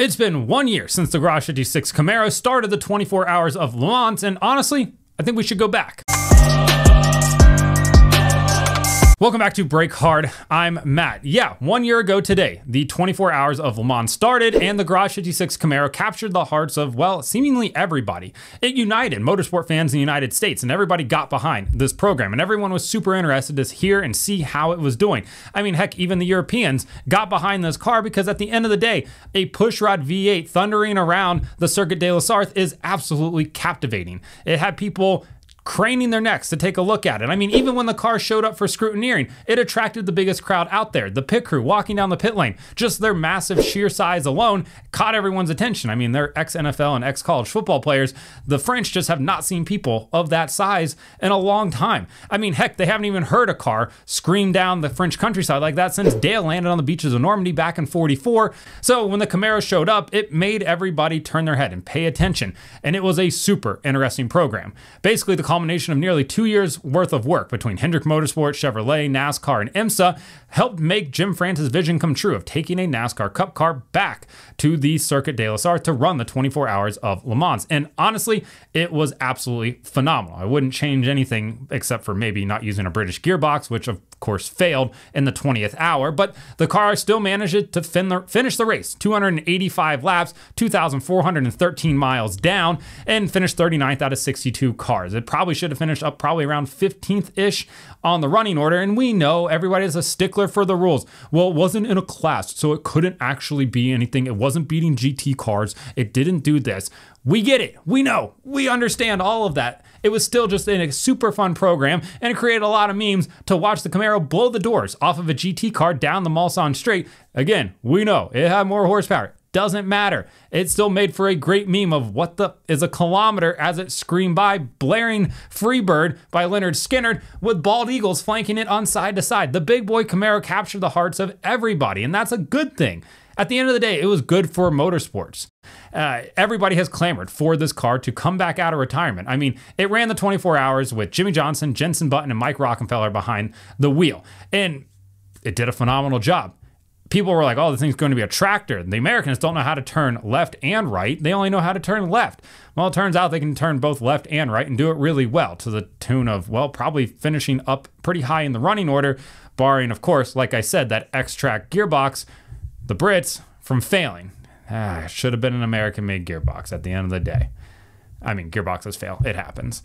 It's been 1 year since the Garage 56 Camaro started the 24 Hours of Le Mans, and honestly, I think we should go back. Welcome back to BrakeHard, I'm Matt. Yeah, 1 year ago today, the 24 Hours of Le Mans started and the Garage 56 Camaro captured the hearts of, well, seemingly everybody. It united motorsport fans in the United States and everybody got behind this program and everyone was super interested to hear and see how it was doing. I mean, heck, even the Europeans got behind this car because at the end of the day, a pushrod V8 thundering around the Circuit de la Sarthe is absolutely captivating. It had people craning their necks to take a look at it. I mean, even when the car showed up for scrutineering, it attracted the biggest crowd out there. The pit crew walking down the pit lane, just their massive sheer size alone caught everyone's attention. I mean, they're ex-NFL and ex-college football players. The French just have not seen people of that size in a long time. I mean, heck, they haven't even heard a car scream down the French countryside like that since Dale landed on the beaches of Normandy back in '44. So when the Camaro showed up, it made everybody turn their head and pay attention. And it was a super interesting program. Basically, the culmination of nearly 2 years worth of work between Hendrick Motorsports, Chevrolet, NASCAR, and IMSA helped make Jim Francis' vision come true of taking a NASCAR Cup car back to the Circuit de la Sarthe to run the 24 Hours of Le Mans. And honestly, it was absolutely phenomenal. I wouldn't change anything except for maybe not using a British gearbox, which of course failed in the 20th hour, but the car still managed to finish the race, 285 laps, 2,413 miles down, and finished 39th out of 62 cars. It probably should have finished up probably around 15th-ish on the running order, and we know everybody's a stickler for the rules. Well, it wasn't in a class, so it couldn't actually be anything. It wasn't beating GT cars. It didn't do this. We get it. We know. We understand all of that. It was still just a super fun program, and it created a lot of memes to watch the Camaro blow the doors off of a GT car down the Mulsanne straight. Again, we know it had more horsepower. Doesn't matter. It still made for a great meme of what the is a kilometer as it screamed by, blaring Freebird by Lynyrd Skynyrd with bald eagles flanking it on side to side. The big boy Camaro captured the hearts of everybody, and that's a good thing. At the end of the day, it was good for motorsports. Everybody has clamored for this car to come back out of retirement. I mean, it ran the 24 hours with Jimmie Johnson, Jensen Button, and Mike Rockefeller behind the wheel, and it did a phenomenal job. People were like, oh, this thing's going to be a tractor. The Americans don't know how to turn left and right. They only know how to turn left. Well, it turns out they can turn both left and right and do it really well to the tune of, well, probably finishing up pretty high in the running order, barring, of course, like I said, that X-Track gearbox, the Brits, from failing. Ah, it should have been an American-made gearbox at the end of the day. I mean, gearboxes fail. It happens.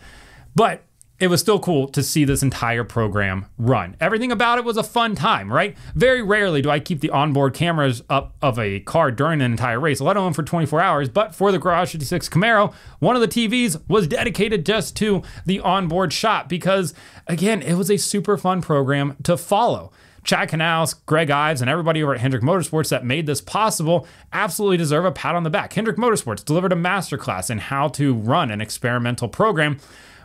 But it was still cool to see this entire program run. Everything about it was a fun time, right? Very rarely do I keep the onboard cameras up of a car during an entire race, let alone for 24 hours, but for the Garage 56 Camaro, one of the TVs was dedicated just to the onboard shot because, again, it was a super fun program to follow. Chad Canales, Greg Ives, and everybody over at Hendrick Motorsports that made this possible absolutely deserve a pat on the back. Hendrick Motorsports delivered a masterclass in how to run an experimental program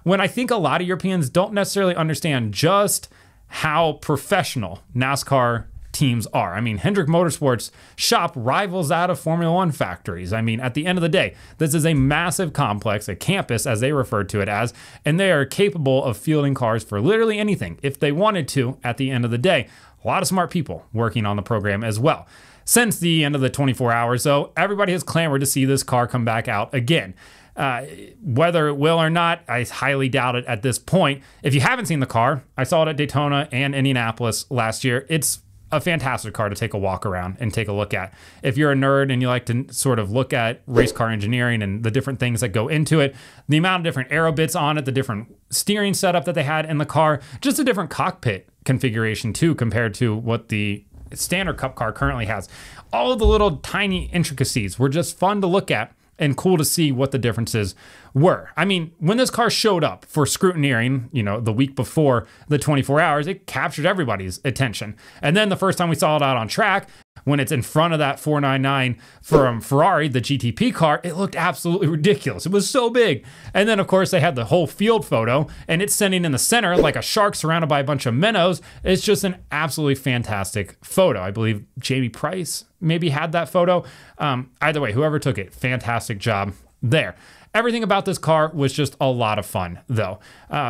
when I think a lot of Europeans don't necessarily understand just how professional NASCAR teams are. I mean, Hendrick Motorsports shop rivals that of Formula One factories. I mean, at the end of the day, this is a massive complex, a campus as they refer to it as, and they are capable of fielding cars for literally anything if they wanted to at the end of the day. A lot of smart people working on the program as well. Since the end of the 24 hours, though, everybody has clamored to see this car come back out again. Whether it will or not, I highly doubt it at this point. If you haven't seen the car, I saw it at Daytona and Indianapolis last year. It's a fantastic car to take a walk around and take a look at. If you're a nerd and you like to sort of look at race car engineering and the different things that go into it, the amount of different aero bits on it, the different steering setup that they had in the car, just a different cockpit configuration too compared to what the standard cup car currently has. All of the little tiny intricacies were just fun to look at and cool to see what the differences were. I mean, when this car showed up for scrutineering, you know, the week before the 24 hours, it captured everybody's attention. And then the first time we saw it out on track, when it's in front of that 499 from Ferrari, the GTP car, it looked absolutely ridiculous. It was so big. And then, of course, they had the whole field photo, and it's sitting in the center like a shark surrounded by a bunch of minnows. It's just an absolutely fantastic photo. I believe Jamie Price maybe had that photo. Either way, whoever took it, fantastic job there. Everything about this car was just a lot of fun, though.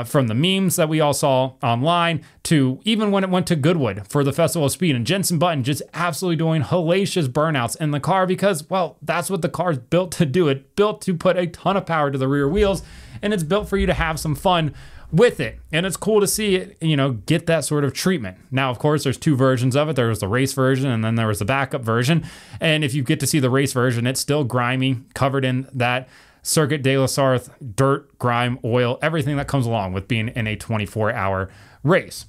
From the memes that we all saw online to even when it went to Goodwood for the Festival of Speed and Jensen Button just absolutely doing hellacious burnouts in the car because, well, that's what the car's built to do. It's built to put a ton of power to the rear wheels, and it's built for you to have some fun with it. And it's cool to see it, you know, get that sort of treatment. Now, of course, there's two versions of it. There was the race version, and then there was the backup version. And if you get to see the race version, it's still grimy, covered in that Circuit de la Sarthe dirt, grime, oil, everything that comes along with being in a 24-hour race.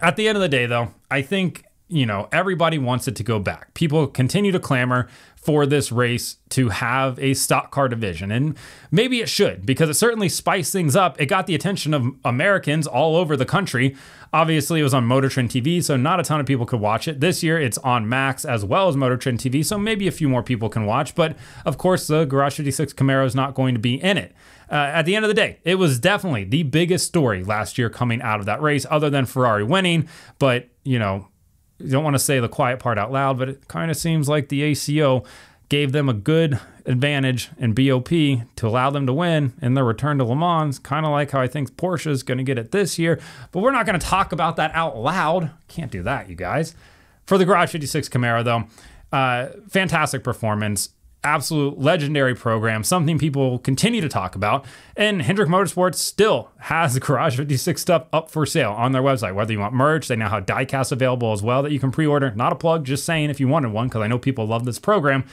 At the end of the day, though, I think, you know, everybody wants it to go back. People continue to clamor for this race to have a stock car division. And maybe it should, because it certainly spiced things up. It got the attention of Americans all over the country. Obviously, it was on Motor Trend TV, so not a ton of people could watch it. This year, it's on Max as well as Motor Trend TV, so maybe a few more people can watch. But of course, the Garage 56 Camaro is not going to be in it. At the end of the day, it was definitely the biggest story last year coming out of that race, other than Ferrari winning. But, you know, you don't want to say the quiet part out loud, but it kind of seems like the ACO gave them a good advantage in BOP to allow them to win in their return to Le Mans, kind of like how I think Porsche is going to get it this year. But we're not going to talk about that out loud. Can't do that, you guys. For the Garage 56 Camaro, though, fantastic performance. Absolute legendary program, something people continue to talk about. And Hendrick Motorsports still has the Garage 56 stuff up for sale on their website. Whether you want merch, they now have diecast available as well that you can pre-order. Not a plug, just saying if you wanted one, because I know people love this program.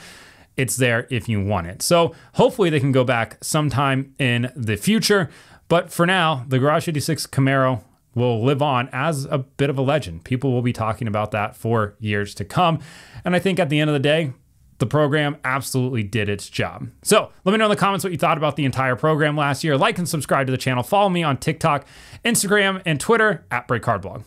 It's there if you want it. So hopefully they can go back sometime in the future. But for now, the Garage 56 Camaro will live on as a bit of a legend. People will be talking about that for years to come. And I think at the end of the day, the program absolutely did its job. So let me know in the comments what you thought about the entire program last year. Like and subscribe to the channel. Follow me on TikTok, Instagram, and Twitter at BrakeHardBlog.